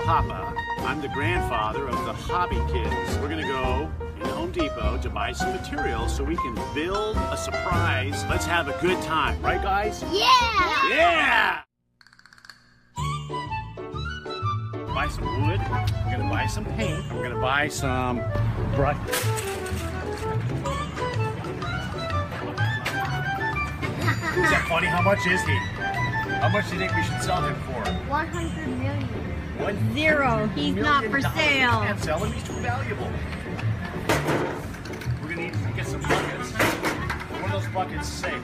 Hobby Papa. I'm the grandfather of the Hobby Kids. We're gonna go in Home Depot to buy some materials so we can build a surprise. Let's have a good time, right guys? Yeah! Yeah! Buy some wood, we're gonna buy some paint, we're gonna buy some brush. Is that funny? How much is he? How much do you think we should sell him for? 100 million. What? Zero. He's not for sale. You can't sell him. He's too valuable. We're gonna need to get some buckets. One of those buckets is safe.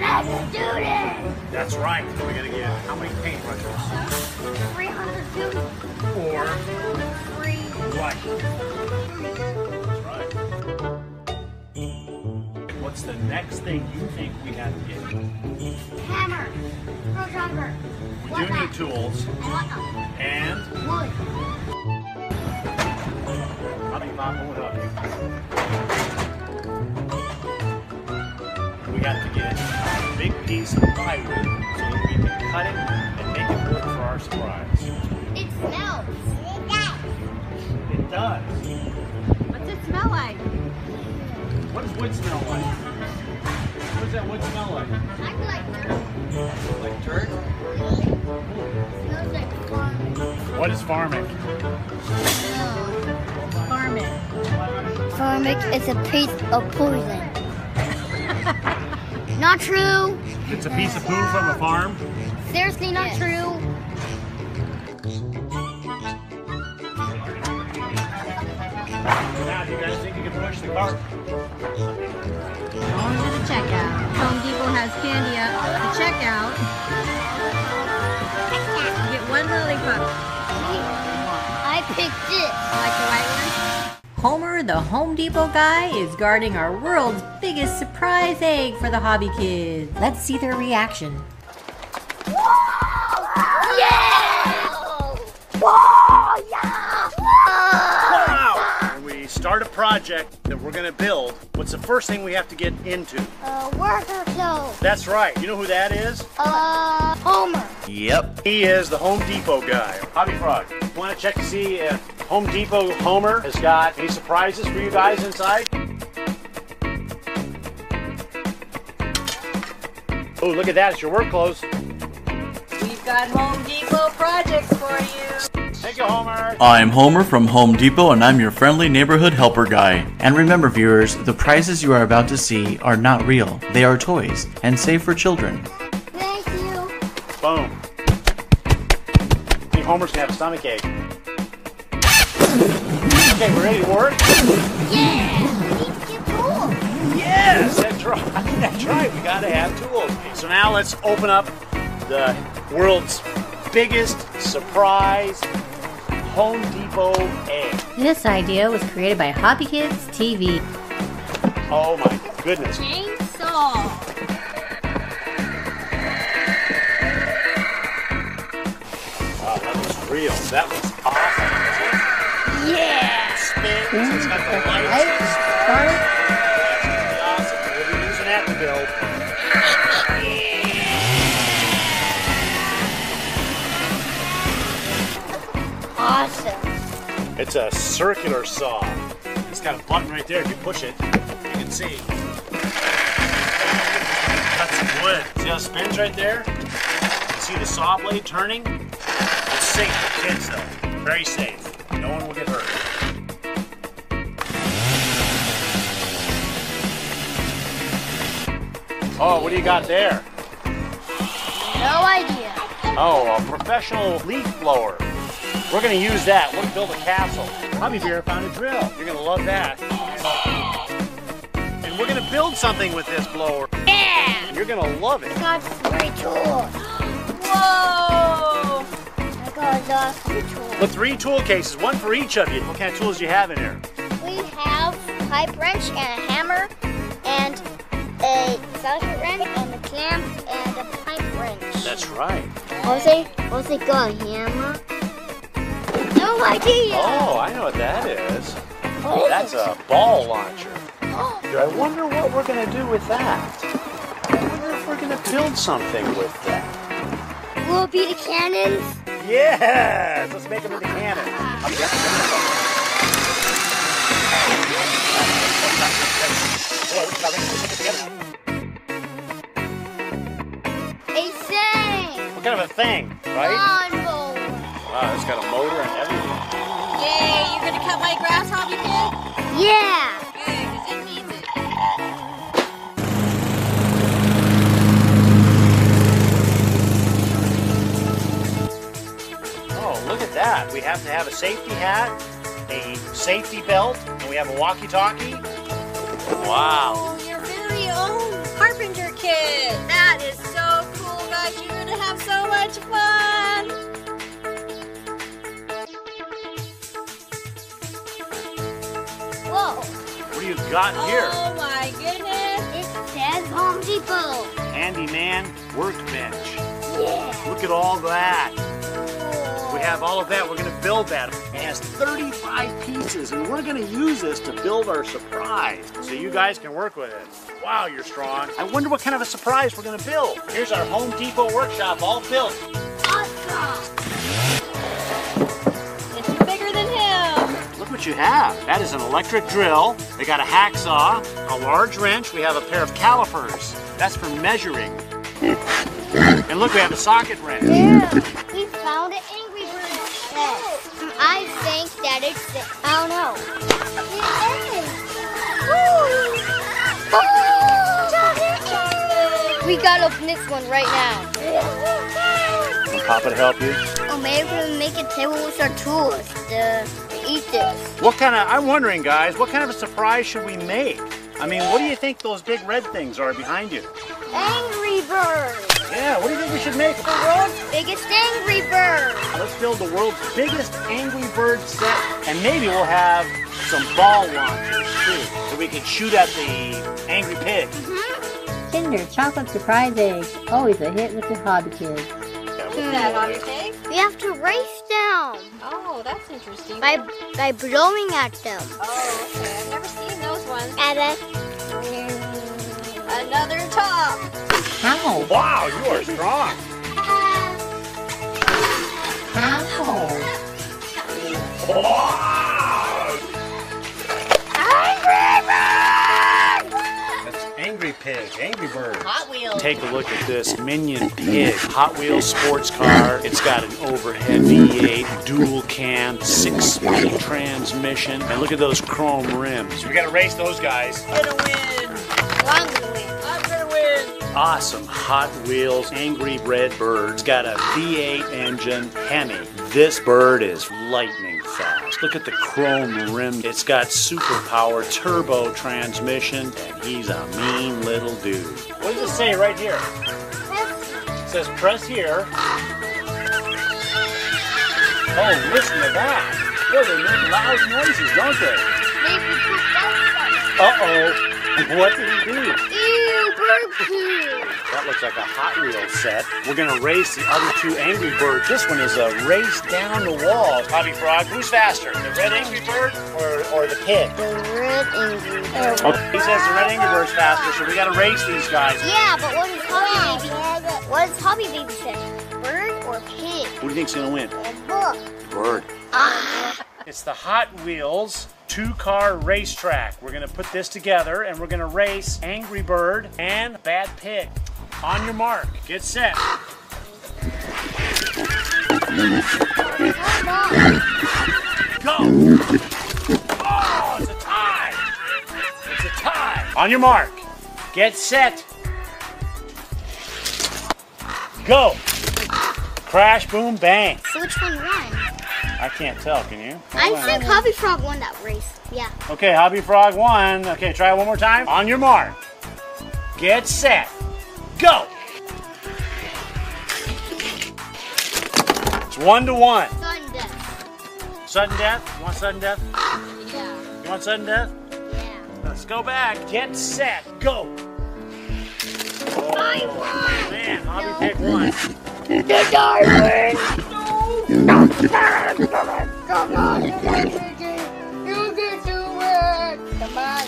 Let's do this! That's right. We're gonna get how many paintbrushes? 300 million. Or three. What? What's the next thing you think we have to get? Hammer, screwdriver. We do need tools. And wood. I'll be Mama, what up? We have to get a big piece of plywood so that we can cut it and make it work for our surprise. It smells. It does. It does. What's it smell like? What does wood smell like? What does that wood smell like? I feel like dirt. Like dirt? It smells like farming. What is farming? Farming. Farming is a piece of poison. Not true. It's a piece of poo from a farm? Seriously, not true. Now, do you guys think you can push the cart? Going to the checkout. Home Depot has candy up at the checkout. You get one lollipop. I picked it. Like the white one? Homer, the Home Depot guy, is guarding our world's biggest surprise egg for the Hobby Kids. Let's see their reaction. Whoa! Yeah! Whoa! Yeah! Whoa! Start a project that we're gonna build. What's the first thing we have to get into? Worker clothes. That's right. You know who that is? Homer. Yep. He is the Home Depot guy. Hobby Frog, wanna check to see if Home Depot Homer has got any surprises for you guys inside? Oh, look at that, it's your work clothes. We've got Home Depot projects for you. Thank you, Homer. I'm Homer from Home Depot, and I'm your friendly neighborhood helper guy. And remember, viewers, the prizes you are about to see are not real. They are toys and safe for children. Thank you. Boom. I think Homer's gonna have a stomach ache. Okay, we're ready to work. Yeah. Cool. Yes. That's right. That's right. We gotta have tools. So now let's open up the world's biggest surprise Home Depot egg. This idea was created by Hobby Kids TV. Oh my goodness. Chainsaw. Wow, that was real. That was awesome. Yeah! Spins, it's got the lights. Awesome. We'll be using that to build. Yeah! Awesome. It's a circular saw. It's got a button right there. If you push it, you can see. Cut some wood. See how it spins right there? You can see the saw blade turning? It's safe for kids though. Very safe. No one will get hurt. Oh, what do you got there? No idea. Oh, a professional leaf blower. We're going to use that. We're going to build a castle. Hobby Bear found a drill. You're going to love that. And we're going to build something with this blower. Yeah! You're going to love it. I got three tools. Whoa! I got three tools. With three tool cases, one for each of you. What kind of tools do you have in here? We have a pipe wrench and a hammer and a socket wrench and a clamp and a pipe wrench. That's right. Also got a hammer. No idea. Oh, I know what that is. Oh, that's a ball launcher. I wonder what we're going to do with that. I wonder if we're going to build something with that. Will it be the cannons? Yes! Let's make them into cannon. A thing! What kind of a thing, right? Lawnmower. Wow, it's got a motor and everything. Yay, you're gonna cut my grass, Hobby Kid? Yeah! That. We have to have a safety hat, a safety belt, and we have a walkie-talkie. Wow. Oh, your very own carpenter kit. That is so cool, guys. You're going to have so much fun. Whoa. What do you got here? Oh, my goodness. It says Home Depot. Handyman workbench. Yeah. Look at all that. We have all of that. We're going to build that. It has 35 pieces, and we're going to use this to build our surprise so you guys can work with it. Wow, you're strong. I wonder what kind of a surprise we're going to build. Here's our Home Depot workshop all built. Awesome. It's bigger than him. Look what you have. That is an electric drill. We got a hacksaw, a large wrench. We have a pair of calipers. That's for measuring. And look, we have a socket wrench. Dude, we found it. I think that it's it. I don't know. It is. Woo! Oh! We gotta open this one right now. Can Papa help you? Oh, maybe we make a table with our tools to eat this. What kind of? I'm wondering, guys. What kind of a surprise should we make? I mean, what do you think those big red things are behind you? Angry Birds. Yeah, what do you think we should make? The world's biggest Angry Bird. Let's build the world's biggest Angry Bird set, and maybe we'll have some ball launchers too, so we can shoot at the angry pig. Kinder chocolate surprise eggs, always a hit with the Hobby Kids. That Hobby Pig? We have to race down. Oh, that's interesting. By blowing at them. Oh, okay. I've never seen those ones. At another top. How? Wow, you are strong. How? Wow! Angry Bird! That's Angry Pig, Angry Bird. Hot Wheels. Take a look at this Minion Pig Hot Wheels sports car. It's got an overhead V8, dual cam, 6-speed transmission. And look at those chrome rims. We gotta race those guys. I'm gonna win. I'm gonna win. I'm gonna win. Awesome Hot Wheels Angry Red Bird. It's got a V8 engine Hemi. This bird is lightning fast. Look at the chrome rim. It's got super power turbo transmission, and he's a mean little dude. What does it say right here? It says press here. Oh, listen to that. Boy, they make loud noises, don't they? Uh-oh. What did he do? Ew, bird poo. That looks like a Hot Wheels set. We're going to race the other two Angry Birds. This one is a race down the wall. Hobby Frog, who's faster? The red Angry Bird or the pig? The red Angry Bird. Okay, he says the red Angry Bird's faster, so we got to race these guys. Yeah, but what is Hobby Baby? What is Hobby Baby set? Bird or pig? Who do you think's going to win? Bird. Ah. It's the Hot Wheels two-car racetrack. We're gonna put this together and we're gonna race Angry Bird and Bad Pig. On your mark, get set. Go! Oh, it's a tie! It's a tie! On your mark, get set. Go! Crash, boom, bang. So which one won? I can't tell, can you? I think Hobby Frog won that race, yeah. Okay, Hobby Frog won. Okay, try it one more time. On your mark, get set, go. It's 1-1. Sudden death. Sudden death? You want sudden death? Yeah. You want sudden death? Yeah. Let's go back, get set, go. Oh, I won. Man, Hobby Pig won. Did I win? Come on, you can do it! Come on!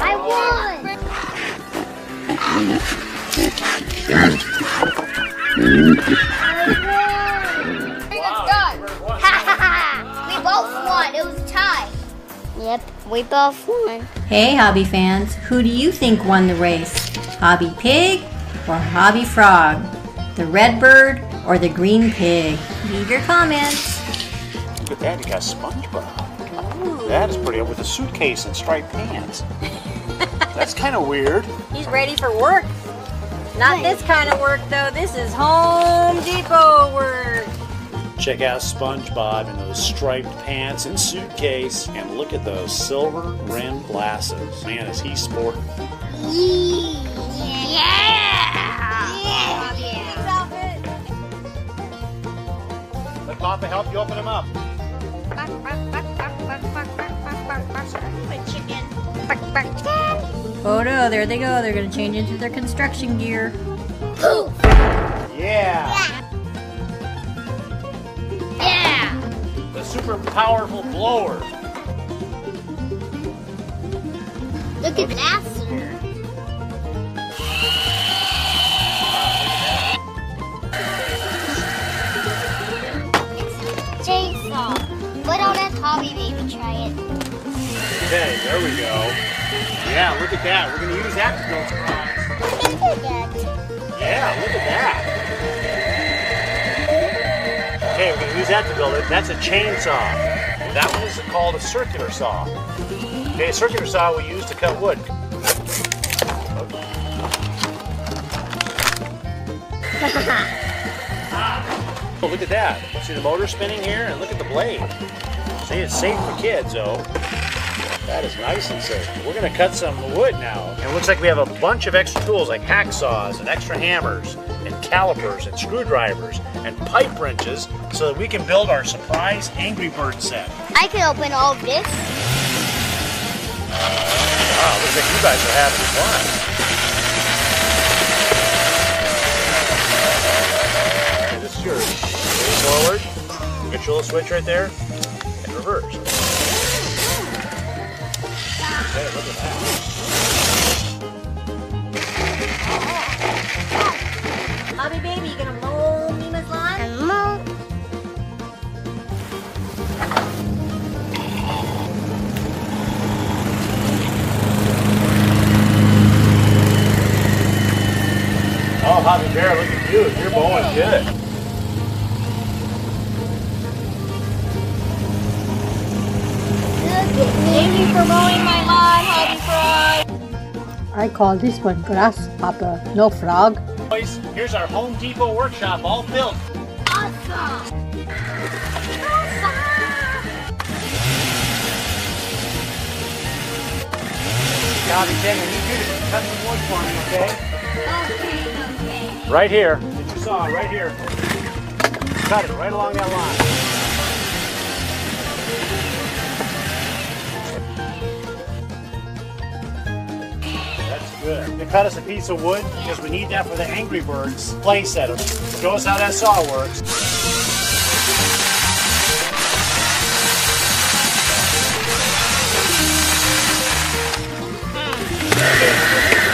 I won! I won! Yep, we both won. Hey, Hobby fans, who do you think won the race? Hobby Pig or Hobby Frog? The red bird or the green pig? Leave your comments. Look at that, you got SpongeBob. Ooh. That is pretty, with a suitcase and striped pants. That's kind of weird. He's ready for work. Not this kind of work, though. This is Home Depot work. Check out SpongeBob in those striped pants and suitcase, and look at those silver-rimmed glasses. Man, is he sporting. Yeah! Yeah! Let Papa help you open them up. My chicken. Oh no, there they go. They're going to change into their construction gear. Poof! Yeah! Super powerful blower. Look at Master. Chainsaw. Why don't that Hobby Baby try it? Okay, there we go. Yeah, look at that. We're gonna use that to build some products. Yeah, look at that. Okay, we're going to use that to build it. That's a chainsaw. That one is called a circular saw. Okay, a circular saw we use to cut wood. Oh, look at that. See the motor spinning here? And look at the blade. See, it's safe for kids, though. That is nice and safe. We're going to cut some wood now. And it looks like we have a bunch of extra tools like hacksaws and extra hammers, and calipers and screwdrivers and pipe wrenches so that we can build our surprise Angry Birds set. I can open all this. Wow, looks like you guys are having fun. Okay, this is yours. Move forward, get your little switch right there, and reverse. Okay, look at that. Hobby Baby, you gonna mow Mima's lawn? Hello. Oh, Hobby Bear, look at you. You're mowing good. Thank you for mowing my lawn, Hobby Frog. I call this one grasshopper, no frog. Boys, here's our Home Depot workshop all built. Awesome! Hobby King, when you do this, cut some wood for me, okay? Okay. Right here. Get your saw, right here. Cut it right along that line. That's good. They cut us a piece of wood because we need that for the Angry Birds play set. Show us how that saw works.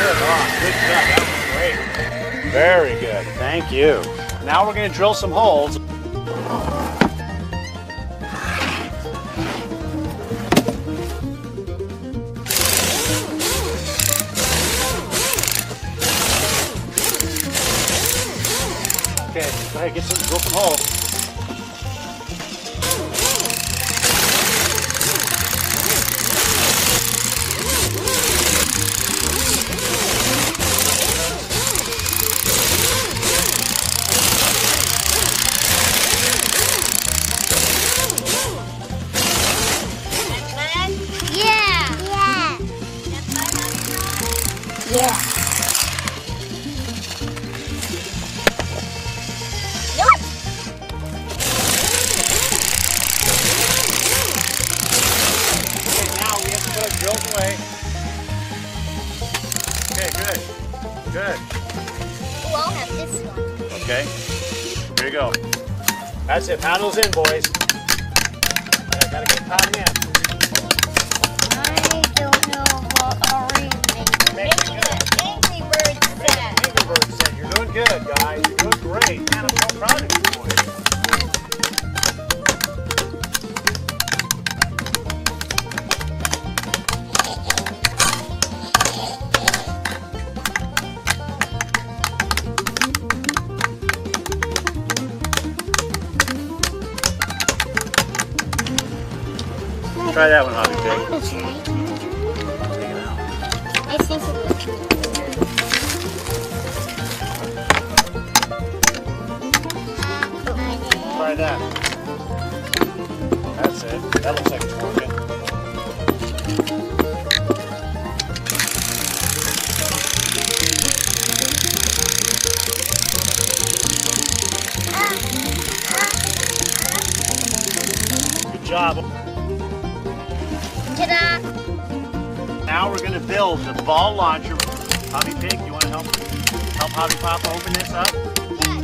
Good job. That was great. Very good. Thank you. Now we're going to drill some holes. Okay, go ahead, get some broken holes. Yeah. Yeah. Good. Oh, I'll have this one. Okay. Here you go. That's it. Paddle's in, boys. I gotta get paddle in. I don't know what already making an Angry Bird set. Angry Bird set. You're doing good, guys. You're doing great. Man, I'm so proud of you, boys. Try that one, Hobby Kids. Take it out. I think it try that. That's it. That looks like it's working. Now we're going to build the ball launcher. Hobby Pig, you want to help Hobby Pop open this up? Yeah,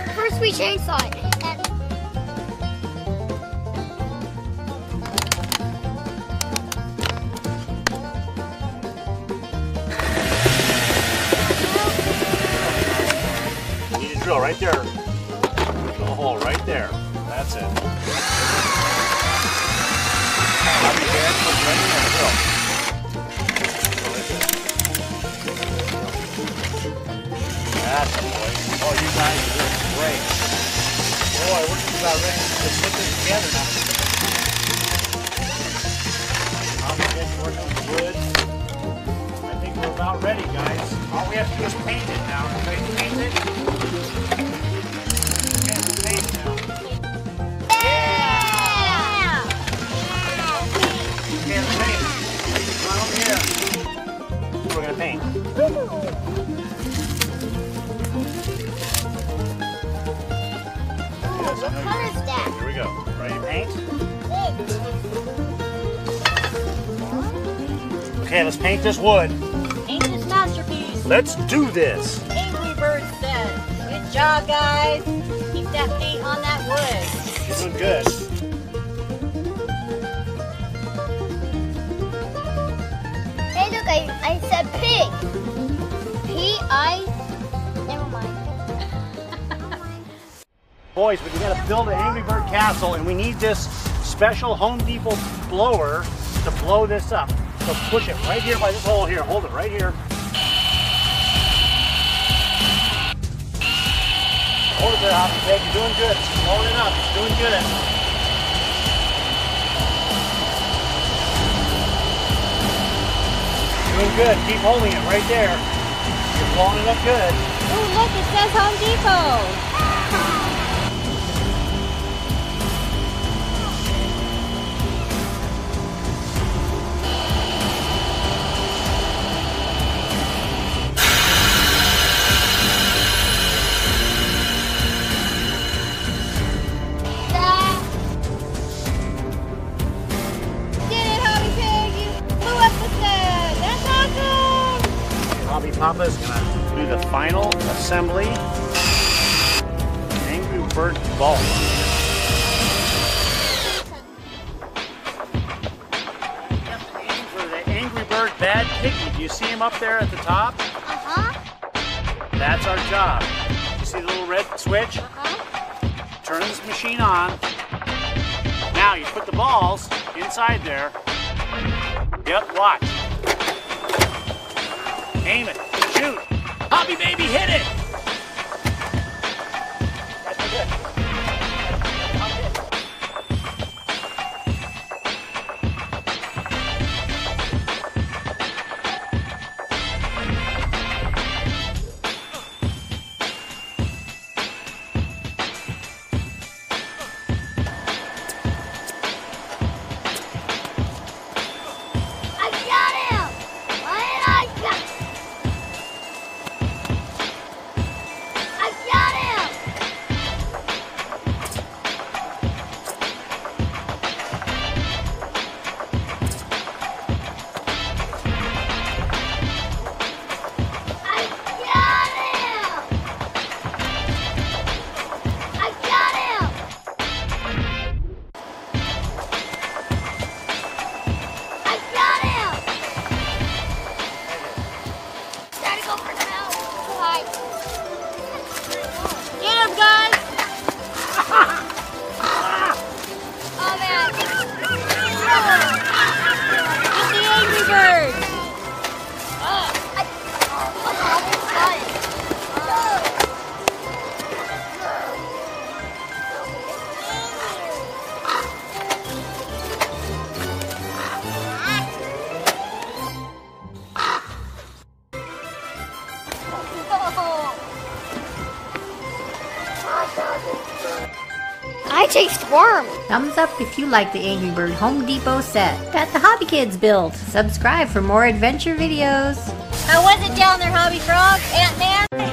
sure. First we chainsaw it. Drill right there. Drill a hole right there. That's it. That's it. Oh, you guys are doing great. Boy, we're just about ready to put this together now. I'm getting working on the wood. I think we're about ready, guys. All we have to do is paint it now. Everybody paint it. Okay, let's paint this wood. Paint this masterpiece. Let's do this. Angry Birds says, good job, guys. Keep that paint on that wood. You're doing good. Hey, look, I said pig. Never mind. Boys, we gotta build an Angry Bird castle, and we need this special Home Depot blower to blow this up. So push it right here by this hole here. Hold it right here. Hold it there, Hobby Pig. You're doing good. It's blowing it up. It's doing good. Doing good. Keep holding it right there. You're blowing it up good. Oh, look. It says Home Depot. Papa's gonna do the final assembly. Angry Bird ball. For the Angry Bird bad piggy. Do you see him up there at the top? Uh-huh. That's our job. You see the little red switch? Uh-huh. Turn this machine on. Now you put the balls inside there. Yep, watch. Aim it. Shoot. Hobby baby, hit it. That's good. That's Bird. Oh, I got it. I taste worm. Thumbs up if you like the Angry Bird Home Depot set that the Hobby Kids built. Subscribe for more adventure videos. How was it down there, Hobby Frog? Ant Man?